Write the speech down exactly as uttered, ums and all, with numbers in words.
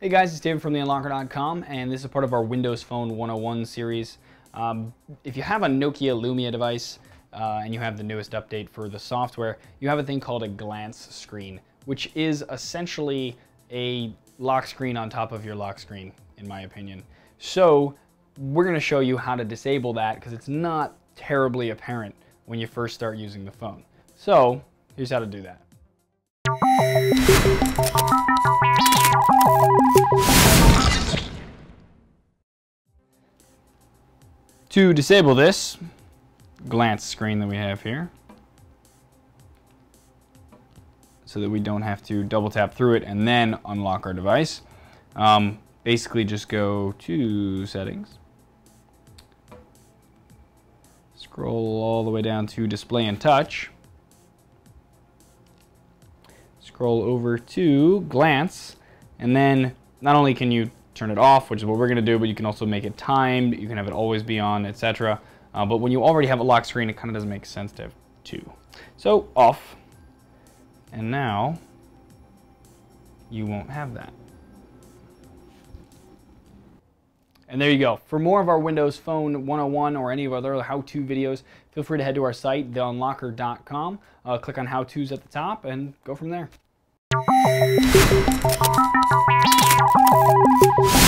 Hey guys, it's David from the unlocker dot com, and this is part of our Windows Phone one oh one series. Um, if you have a Nokia Lumia device uh, and you have the newest update for the software, you have a thing called a glance screen, which is essentially a lock screen on top of your lock screen, in my opinion. So we're going to show you how to disable that because it's not terribly apparent when you first start using the phone. So here's how to do that. To disable this glance screen that we have here, so that we don't have to double tap through it and then unlock our device, um, basically just go to settings, scroll all the way down to display and touch, scroll over to glance, and then not only can you turn it off, which is what we're going to do, but you can also make it timed, you can have it always be on, et cetera. Uh, but when you already have a lock screen, it kind of doesn't make sense to have two. So off, and now you won't have that. And there you go. For more of our Windows Phone one oh one or any of our other how-to videos, feel free to head to our site, the unlocker dot com, uh, click on how-tos at the top, and go from there. Thank you.